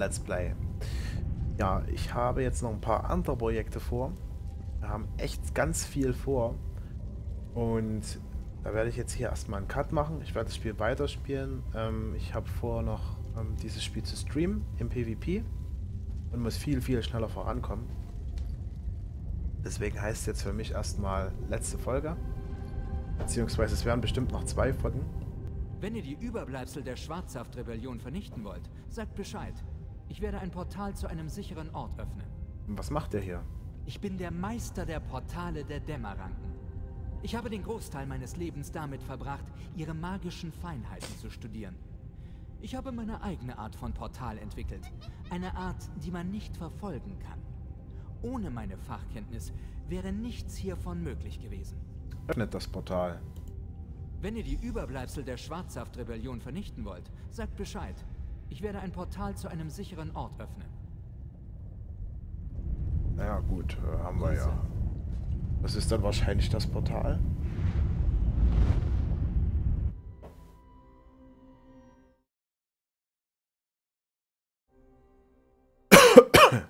Let's Play. Ja, ich habe jetzt noch ein paar andere Projekte vor. Wir haben echt ganz viel vor. Und da werde ich jetzt hier erstmal einen Cut machen. Ich werde das Spiel weiterspielen. Ich habe vor, noch dieses Spiel zu streamen im PvP. Und muss viel, viel schneller vorankommen. Deswegen heißt es jetzt für mich erstmal letzte Folge. Beziehungsweise es werden bestimmt noch 2 Folgen. Wenn ihr die Überbleibsel der Schwarzsaft-Rebellion vernichten wollt, sagt Bescheid. Ich werde ein Portal zu einem sicheren Ort öffnen. Was macht ihr hier? Ich bin der Meister der Portale der Dämmerranken. Ich habe den Großteil meines Lebens damit verbracht, ihre magischen Feinheiten zu studieren. Ich habe meine eigene Art von Portal entwickelt. Eine Art, die man nicht verfolgen kann. Ohne meine Fachkenntnis wäre nichts hiervon möglich gewesen. Öffnet das Portal. Wenn ihr die Überbleibsel der Schwarzsaft-Rebellion vernichten wollt, sagt Bescheid. Ich werde ein Portal zu einem sicheren Ort öffnen. Naja gut, haben wir ja. Das ist dann wahrscheinlich das Portal.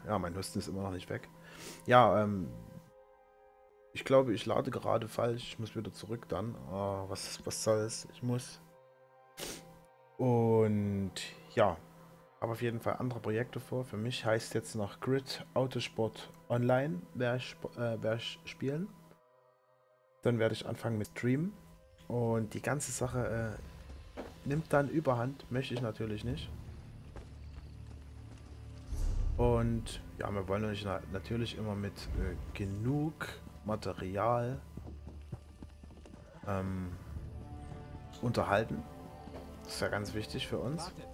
Ja, mein Husten ist immer noch nicht weg. Ja, ich glaube, ich lade gerade falsch. Ich muss wieder zurück dann. Was soll es? Ich muss. Und ja, habe auf jeden Fall andere Projekte vor. Für mich heißt jetzt noch Grid Autosport Online werde ich spielen. Dann werde ich anfangen mit Streamen. Und die ganze Sache nimmt dann Überhand. Möchte ich natürlich nicht. Und ja, wir wollen euch natürlich immer mit genug Material unterhalten. Das ist ja ganz wichtig für uns. Wartet.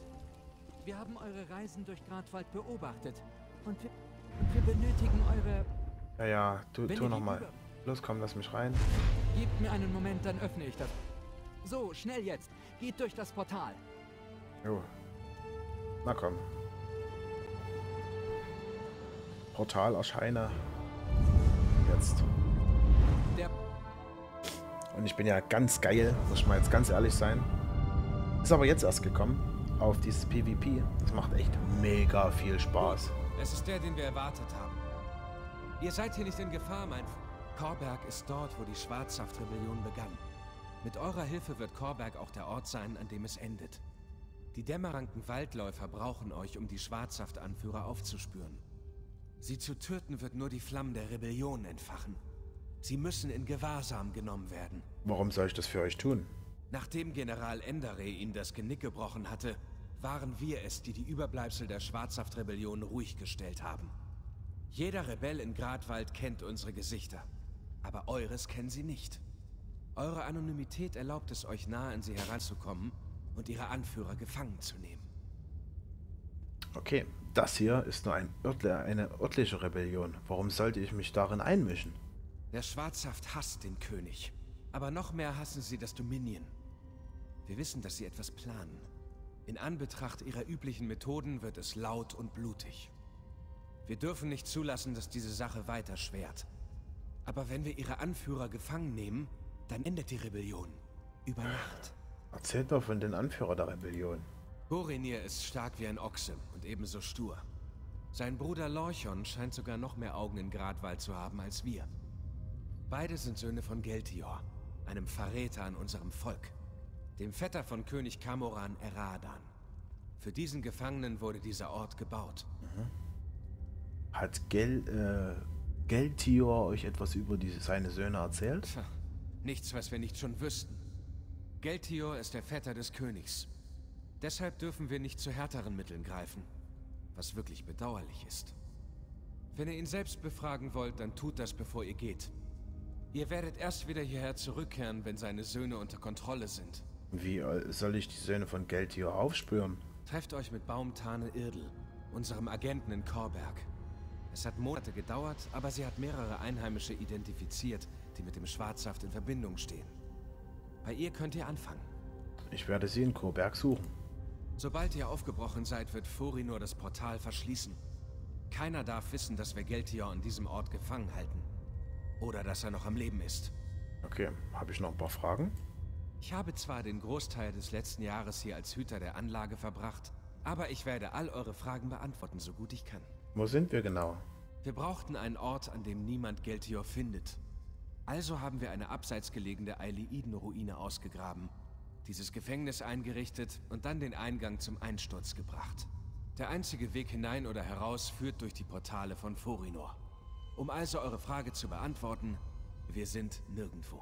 Wir haben eure Reisen durch Gradwald beobachtet und wir benötigen eure... Ja, tu nochmal. Los, komm, lass mich rein. Gebt mir einen Moment, dann öffne ich das. So, schnell jetzt. Geht durch das Portal. Jo. Na komm. Portal erscheine. Jetzt. Und ich bin ja ganz geil, muss ich mal jetzt ganz ehrlich sein. Ist aber jetzt erst gekommen auf dieses PvP. Das macht echt mega viel Spaß. Es ist der, den wir erwartet haben. Ihr seid hier nicht in Gefahr, mein Freund. Korberg ist dort, wo die Schwarzsaft-Rebellion begann. Mit eurer Hilfe wird Korberg auch der Ort sein, an dem es endet. Die Dämmerrankenwaldläufer brauchen euch, um die Schwarzsaft-Anführer aufzuspüren. Sie zu töten, wird nur die Flammen der Rebellion entfachen. Sie müssen in Gewahrsam genommen werden. Warum soll ich das für euch tun? Nachdem General Endare ihnen das Genick gebrochen hatte, waren wir es, die die Überbleibsel der Schwarzsaft-Rebellion ruhig gestellt haben. Jeder Rebell in Gradwald kennt unsere Gesichter, aber eures kennen sie nicht. Eure Anonymität erlaubt es euch, nah an sie heranzukommen und ihre Anführer gefangen zu nehmen. Okay, das hier ist nur eine örtliche Rebellion. Warum sollte ich mich darin einmischen? Der Schwarzsaft hasst den König. Aber noch mehr hassen sie das Dominion. Wir wissen, dass sie etwas planen. In Anbetracht ihrer üblichen Methoden wird es laut und blutig. Wir dürfen nicht zulassen, dass diese Sache weiter schwert. Aber wenn wir ihre Anführer gefangen nehmen, dann endet die Rebellion. Über Nacht. Erzählt doch von den Anführern der Rebellion. Gorinir ist stark wie ein Ochse und ebenso stur. Sein Bruder Lorchon scheint sogar noch mehr Augen in Gradwald zu haben als wir. Beide sind Söhne von Gelthior, einem Verräter an unserem Volk, dem Vetter von König Camoran Eradan. Für diesen Gefangenen wurde dieser Ort gebaut. Hat Gelthior euch etwas über seine Söhne erzählt? Tja, nichts, was wir nicht schon wüssten. Gelthior ist der Vetter des Königs. Deshalb dürfen wir nicht zu härteren Mitteln greifen, was wirklich bedauerlich ist. Wenn ihr ihn selbst befragen wollt, dann tut das, bevor ihr geht. Ihr werdet erst wieder hierher zurückkehren, wenn seine Söhne unter Kontrolle sind. Wie soll ich die Söhne von Gelthior aufspüren? Trefft euch mit Baumtane Irdel, unserem Agenten in Korberg. Es hat Monate gedauert, aber sie hat mehrere Einheimische identifiziert, die mit dem Schwarzsaft in Verbindung stehen. Bei ihr könnt ihr anfangen. Ich werde sie in Korberg suchen. Sobald ihr aufgebrochen seid, wird Forinor das Portal verschließen. Keiner darf wissen, dass wir Gelthior an diesem Ort gefangen halten. Oder dass er noch am Leben ist. Okay, habe ich noch ein paar Fragen? Ich habe zwar den Großteil des letzten Jahres hier als Hüter der Anlage verbracht, Aber ich werde all eure Fragen beantworten, so gut ich kann. Wo sind wir genau? Wir brauchten einen Ort, an dem niemand Gelthior findet. Also haben wir eine abseits gelegene Ayleidenruine ausgegraben, dieses Gefängnis eingerichtet und dann den Eingang zum Einsturz gebracht. Der einzige Weg hinein oder heraus führt durch die Portale von Forinor. Um also eure Frage zu beantworten, wir sind nirgendwo.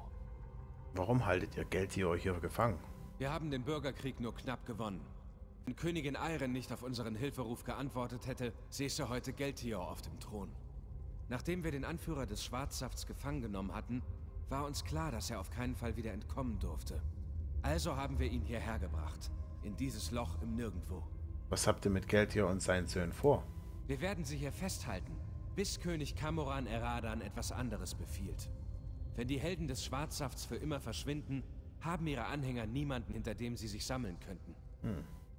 Warum haltet ihr Gelthior hier gefangen? Wir haben den Bürgerkrieg nur knapp gewonnen. Wenn Königin Eiren nicht auf unseren Hilferuf geantwortet hätte, säße heute Gelthior auf dem Thron. Nachdem wir den Anführer des Schwarzsafts gefangen genommen hatten, war uns klar, dass er auf keinen Fall wieder entkommen durfte. Also haben wir ihn hierher gebracht, in dieses Loch im Nirgendwo. Was habt ihr mit Gelthior und seinen Söhnen vor? Wir werden sie hier festhalten, bis König Camoran Eradan etwas anderes befiehlt. Wenn die Helden des Schwarzsafts für immer verschwinden, haben ihre Anhänger niemanden, hinter dem sie sich sammeln könnten.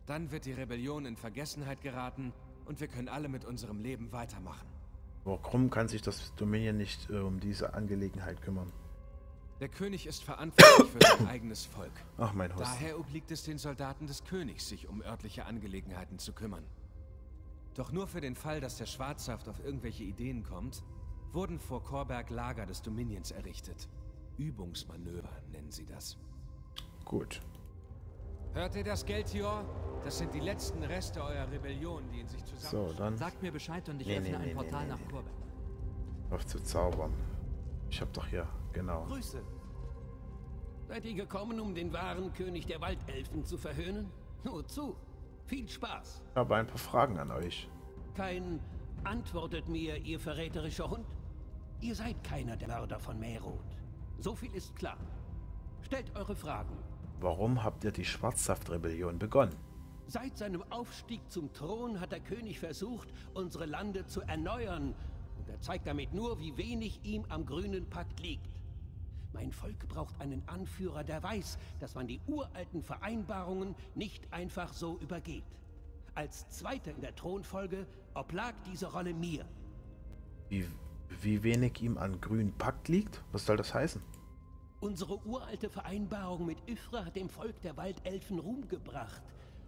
Dann wird die Rebellion in Vergessenheit geraten und wir können alle mit unserem Leben weitermachen. Warum kann sich das Dominion nicht um diese Angelegenheit kümmern? Der König ist verantwortlich für sein eigenes Volk. Ach, mein Host. Daher obliegt es den Soldaten des Königs, sich um örtliche Angelegenheiten zu kümmern. Doch nur für den Fall, dass der Schwarzsaft auf irgendwelche Ideen kommt, wurden vor Korberg Lager des Dominions errichtet. Übungsmanöver nennen sie das. Gut. Hört ihr das, Gelthior? Das sind die letzten Reste eurer Rebellion, die in sich zusammen... So, dann... Sagt mir Bescheid und ich öffne ein Portal nach Korberg. Auf zu zaubern. Ich hab doch hier... Genau. Grüße. Seid ihr gekommen, um den wahren König der Waldelfen zu verhöhnen? Nur zu. Viel Spaß. Ich habe ein paar Fragen an euch. Kein Antwortet mir, ihr verräterischer Hund. Ihr seid keiner der Mörder von Merod. So viel ist klar. Stellt eure Fragen. Warum habt ihr die Schwarzsaft-Rebellion begonnen? Seit seinem Aufstieg zum Thron hat der König versucht, unsere Lande zu erneuern. Und er zeigt damit nur, wie wenig ihm am Grünen Pakt liegt. Mein Volk braucht einen Anführer, der weiß, dass man die uralten Vereinbarungen nicht einfach so übergeht. Als Zweiter in der Thronfolge oblag diese Rolle mir. Wie wenig ihm an Grünen Pakt liegt? Was soll das heißen? Unsere uralte Vereinbarung mit Yffre hat dem Volk der Waldelfen Ruhm gebracht.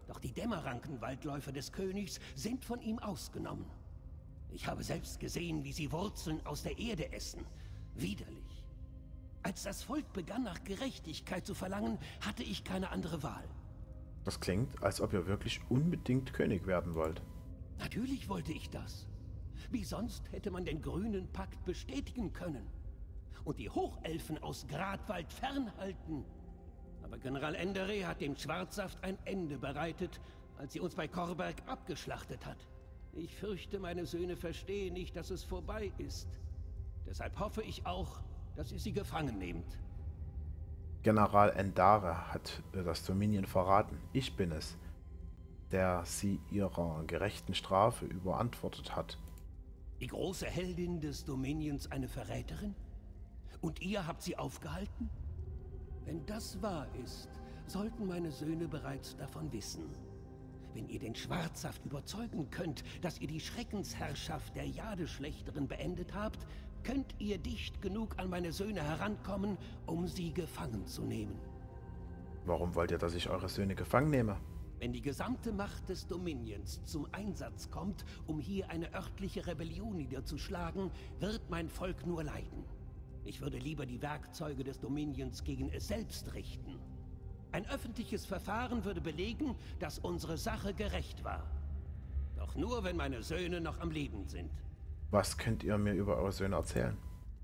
Doch die Dämmerrankenwaldläufer des Königs sind von ihm ausgenommen. Ich habe selbst gesehen, wie sie Wurzeln aus der Erde essen. Widerlich. Als das Volk begann, nach Gerechtigkeit zu verlangen, hatte ich keine andere Wahl. Das klingt, als ob ihr wirklich unbedingt König werden wollt. Natürlich wollte ich das. Wie sonst hätte man den Grünen Pakt bestätigen können und die Hochelfen aus Gradwald fernhalten. Aber General Endare hat dem Schwarzsaft ein Ende bereitet, als sie uns bei Korberg abgeschlachtet hat. Ich fürchte, meine Söhne verstehen nicht, dass es vorbei ist. Deshalb hoffe ich auch, dass ihr sie gefangen nehmt. General Endare hat das Dominion verraten. Ich bin es, der sie ihrer gerechten Strafe überantwortet hat. Die große Heldin des Dominions eine Verräterin? Und ihr habt sie aufgehalten? Wenn das wahr ist, sollten meine Söhne bereits davon wissen. Wenn ihr den Schwarzsaft überzeugen könnt, dass ihr die Schreckensherrschaft der Jadeschlechterin beendet habt, könnt ihr dicht genug an meine Söhne herankommen, um sie gefangen zu nehmen. Warum wollt ihr, dass ich eure Söhne gefangen nehme? Wenn die gesamte Macht des Dominions zum Einsatz kommt, um hier eine örtliche Rebellion niederzuschlagen, wird mein Volk nur leiden. Ich würde lieber die Werkzeuge des Dominions gegen es selbst richten. Ein öffentliches Verfahren würde belegen, dass unsere Sache gerecht war. Doch nur, wenn meine Söhne noch am Leben sind. Was könnt ihr mir über eure Söhne erzählen?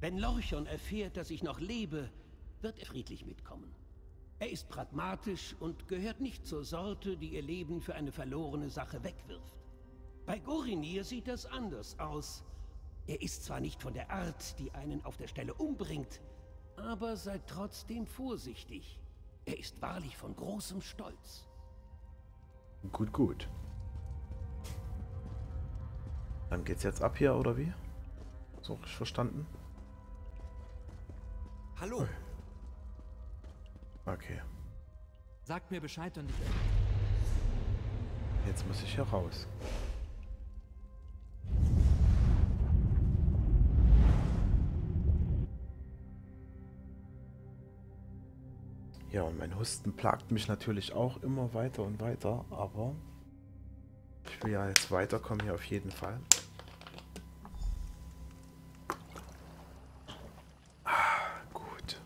Wenn Lorchon erfährt, dass ich noch lebe, wird er friedlich mitkommen. Er ist pragmatisch und gehört nicht zur Sorte, die ihr Leben für eine verlorene Sache wegwirft. Bei Gorinir sieht das anders aus. Er ist zwar nicht von der Art, die einen auf der Stelle umbringt, aber seid trotzdem vorsichtig. Er ist wahrlich von großem Stolz. Gut, gut. Dann geht's jetzt ab hier, oder wie? So richtig verstanden? Hallo. Okay. Sagt mir Bescheid und ich... Jetzt muss ich hier raus. Ja, und mein Husten plagt mich natürlich auch immer weiter und weiter, aber will ja jetzt weiterkommen hier auf jeden Fall. Gut.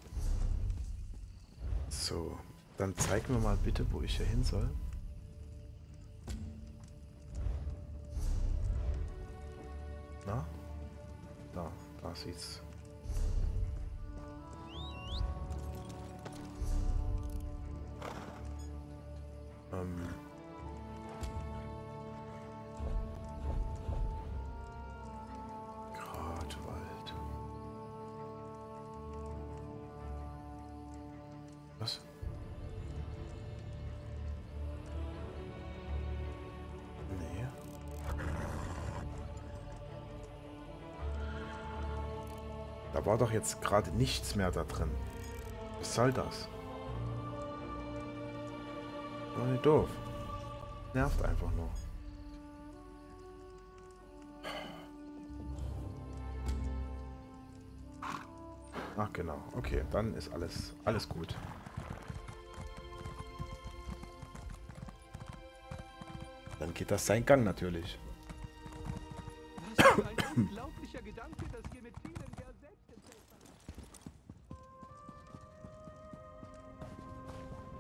So, dann zeig mir mal bitte, wo ich hier hin soll. Na? Da, da sieht's. Gradwald. Was? Nee. Da war doch jetzt gerade nichts mehr da drin. Was soll das? Nicht doof. Nervt einfach nur. Ach genau, okay, dann ist alles gut. Dann geht das seinen Gang natürlich. Was für ein unglaublicher Gedanke, dass wir mit vielen der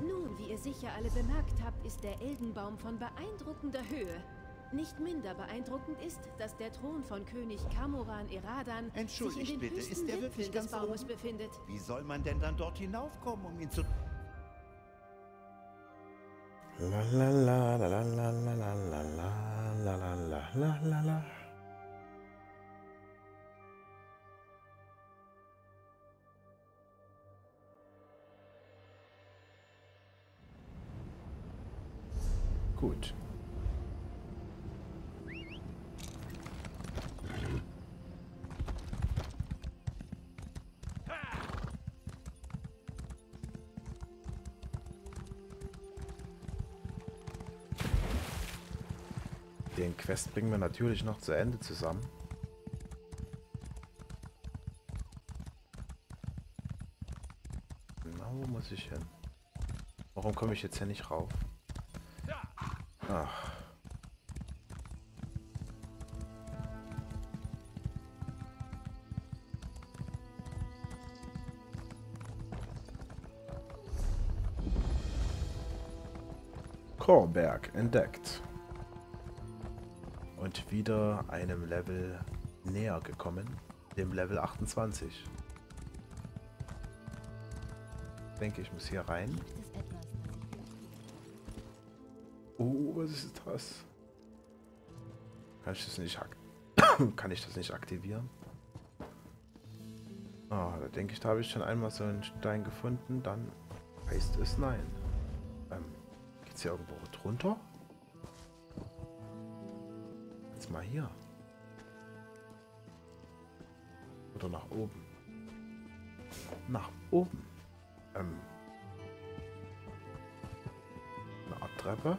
Nun, wie ihr sicher alle bemerkt habt, ist der Eldenbaum von beeindruckender Höhe. Nicht minder beeindruckend ist, dass der Thron von König Camoran Eradan sich in den höchsten Wipfeln des Baumes befindet. Wie soll man denn dann dort hinaufkommen, um ihn zu... Gut. Den Quest bringen wir natürlich noch zu Ende zusammen. Genau, wo muss ich hin? Warum komme ich jetzt hier nicht rauf? Ach. Korberg entdeckt. Und wieder einem Level näher gekommen, dem Level 28. Ich denke, ich muss hier rein. Oh, was ist das? Kann ich das nicht aktivieren? Ah, da denke ich, da habe ich schon einmal so einen Stein gefunden, dann heißt es nein. Geht's hier irgendwo drunter? Jetzt mal hier. Oder nach oben. Nach oben. Eine Art Treppe.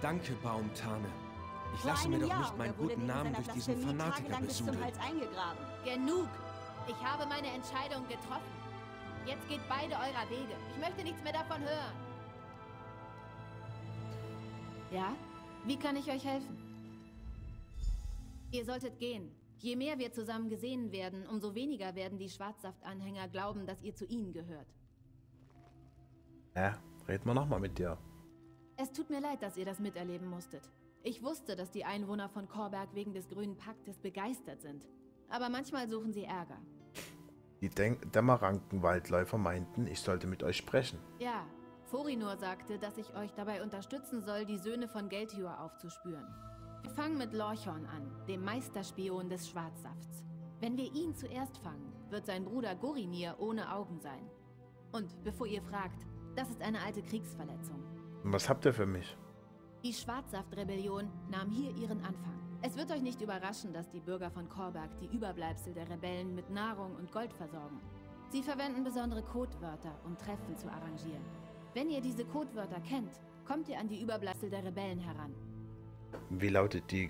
Danke, Baumtane. Ich lasse mir doch nicht meinen guten Namen durch diesen Fanatiker besudeln. Genug! Ich habe meine Entscheidung getroffen. Jetzt geht beide eurer Wege. Ich möchte nichts mehr davon hören. Ja? Wie kann ich euch helfen? Ihr solltet gehen. Je mehr wir zusammen gesehen werden, umso weniger werden die Schwarzsaft-Anhänger glauben, dass ihr zu ihnen gehört. Ja, red mal nochmal mit dir. Es tut mir leid, dass ihr das miterleben musstet. Ich wusste, dass die Einwohner von Korberg wegen des Grünen Paktes begeistert sind. Aber manchmal suchen sie Ärger. Die Dämmerrankenwaldläufer meinten, ich sollte mit euch sprechen. Ja, Forinor sagte, dass ich euch dabei unterstützen soll, die Söhne von Gelthior aufzuspüren. Wir fangen mit Lorchon an, dem Meisterspion des Schwarzsafts. Wenn wir ihn zuerst fangen, wird sein Bruder Gorinir ohne Augen sein. Und bevor ihr fragt, das ist eine alte Kriegsverletzung. Was habt ihr für mich? Die Schwarzsaft-Rebellion nahm hier ihren Anfang. Es wird euch nicht überraschen, dass die Bürger von Korberg die Überbleibsel der Rebellen mit Nahrung und Gold versorgen. Sie verwenden besondere Codewörter, um Treffen zu arrangieren. Wenn ihr diese Codewörter kennt, kommt ihr an die Überbleibsel der Rebellen heran. Wie lauten die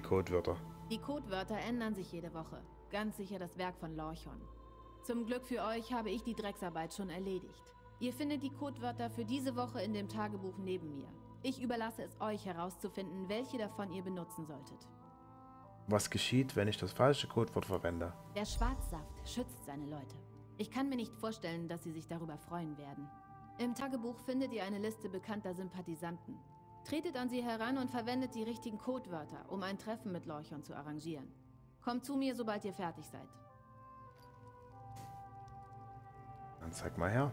Codewörter? Die Codewörter ändern sich jede Woche. Ganz sicher das Werk von Lorchon. Zum Glück für euch habe ich die Drecksarbeit schon erledigt. Ihr findet die Codewörter für diese Woche in dem Tagebuch neben mir. Ich überlasse es euch herauszufinden, welche davon ihr benutzen solltet. Was geschieht, wenn ich das falsche Codewort verwende? Der Schwarzsaft schützt seine Leute. Ich kann mir nicht vorstellen, dass sie sich darüber freuen werden. Im Tagebuch findet ihr eine Liste bekannter Sympathisanten. Tretet an sie heran und verwendet die richtigen Codewörter, um ein Treffen mit Lorchon zu arrangieren. Kommt zu mir, sobald ihr fertig seid. Dann zeig mal her.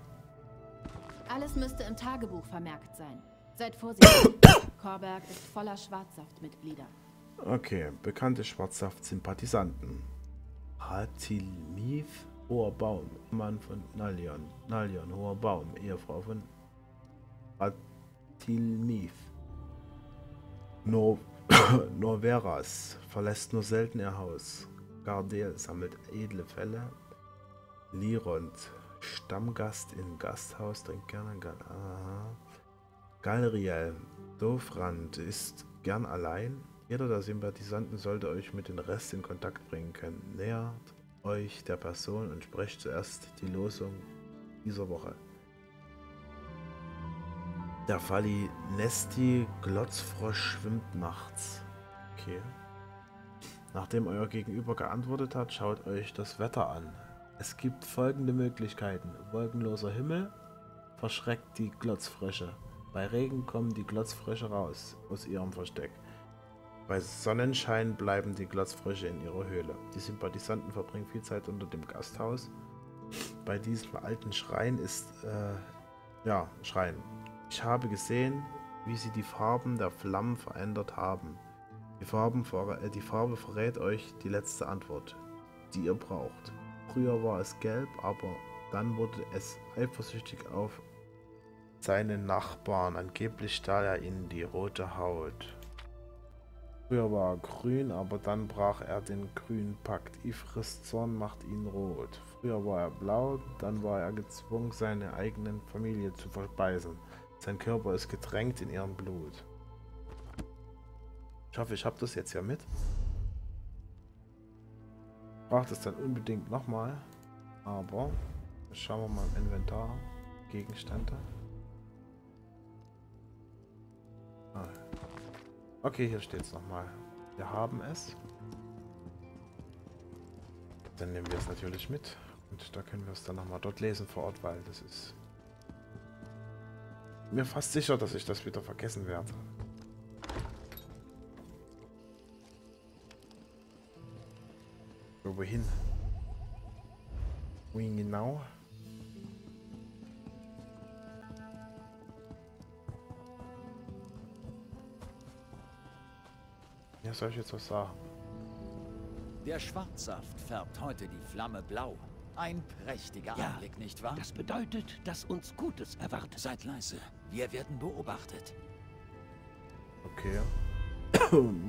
Alles müsste im Tagebuch vermerkt sein. Seid vorsichtig. Korberg ist voller Schwarzsaftmitglieder. Okay, bekannte Schwarzsaft-Sympathisanten. Hatilmif, hoher Baum, Mann von Nalion. Nalion, hoher Baum, Ehefrau von Hatilmif. Norveras, verlässt nur selten ihr Haus. Gardel sammelt edle Fälle. Lirond, Stammgast im Gasthaus, trinkt gerne. Galriel, Dofrand, ist gern allein. Jeder der Sympathisanten sollte euch mit den Rest in Kontakt bringen können. Nähert euch der Person und sprecht zuerst die Losung dieser Woche. Der Falli Nesti Glotzfrosch schwimmt nachts. Okay. Nachdem euer Gegenüber geantwortet hat, schaut euch das Wetter an. Es gibt folgende Möglichkeiten. Wolkenloser Himmel verschreckt die Glotzfrösche. Bei Regen kommen die Glotzfrösche raus aus ihrem Versteck. Bei Sonnenschein bleiben die Glotzfrösche in ihrer Höhle. Die Sympathisanten verbringen viel Zeit unter dem Gasthaus. Bei diesem alten Schrein ist... Schrein. Ich habe gesehen, wie sie die Farben der Flammen verändert haben. Die Farbe verrät euch die letzte Antwort, die ihr braucht. Früher war es gelb, aber dann wurde es eifersüchtig auf seine Nachbarn. Angeblich stahl er ihnen die rote Haut. Früher war er grün, aber dann brach er den grünen Pakt. Yffres Zorn macht ihn rot. Früher war er blau, dann war er gezwungen, seine eigene Familie zu verspeisen. Sein Körper ist getränkt in ihrem Blut. Ich hoffe, ich habe das jetzt ja mit. Ich brauche das dann unbedingt nochmal. Aber schauen wir mal im Inventar. Gegenstände. Ah. Okay, hier steht es nochmal. Wir haben es. Dann nehmen wir es natürlich mit. Und da können wir es dann nochmal dort lesen vor Ort, weil das ist... mir fast sicher, dass ich das wieder vergessen werde. So, wohin? Wohin genau? Ja, soll ich jetzt was sagen? Der Schwarzsaft färbt heute die Flamme blau. Ein prächtiger Anblick, nicht wahr? Das bedeutet, dass uns Gutes erwartet. Seid leise. Wir werden beobachtet. Okay.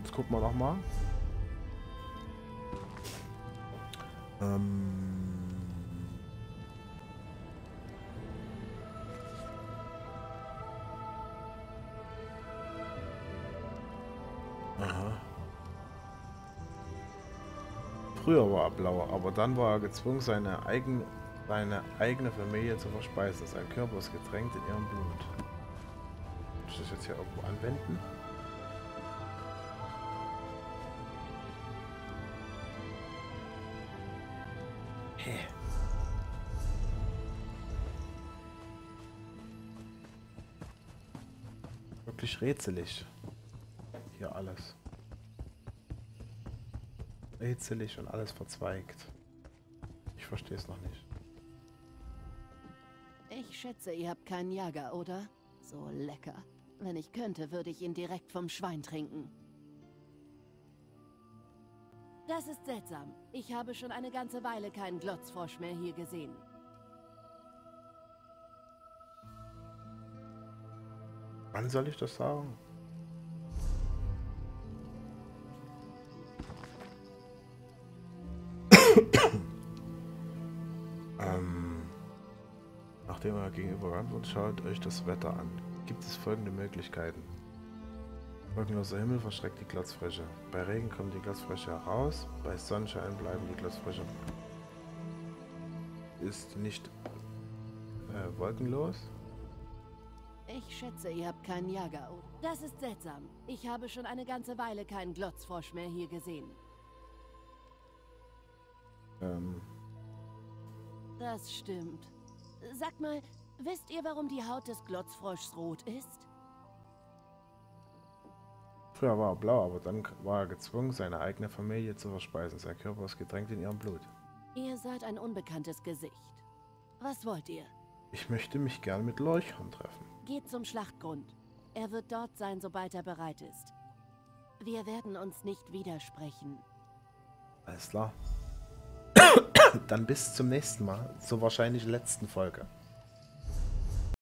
Jetzt gucken wir nochmal. Früher war er blauer, aber dann war er gezwungen, seine eigene Familie zu verspeisen. Sein Körper ist getränkt in ihrem Blut. Kann ich das jetzt hier irgendwo anwenden? Hey. Wirklich rätselig. Hier alles. Rätselig und alles verzweigt. Ich verstehe es noch nicht. Ich schätze, ihr habt keinen Jager, oder? So lecker. Wenn ich könnte, würde ich ihn direkt vom Schwein trinken. Das ist seltsam. Ich habe schon eine ganze Weile keinen Glotzfrosch mehr hier gesehen. Wann soll ich das sagen? Nachdem er gegenüberrannt und schaut euch das Wetter an. Gibt es folgende Möglichkeiten. Wolkenloser Himmel verschreckt die Glotzfrösche. Bei Regen kommen die Glotzfrösche heraus, bei Sonnenschein bleiben die Glotzfrösche. Ist nicht wolkenlos. Ich schätze, ihr habt keinen Jagao. Das ist seltsam. Ich habe schon eine ganze Weile keinen Glotzfrosch mehr hier gesehen. Das stimmt. Sag mal, wisst ihr, warum die Haut des Glotzfroschs rot ist? Früher war er blau, aber dann war er gezwungen, seine eigene Familie zu verspeisen. Sein Körper ist getränkt in ihrem Blut. Ihr seid ein unbekanntes Gesicht. Was wollt ihr? Ich möchte mich gern mit Lorchon treffen. Geht zum Schlachtgrund. Er wird dort sein, sobald er bereit ist. Wir werden uns nicht widersprechen. Alles klar. Dann bis zum nächsten Mal, zur wahrscheinlich letzten Folge.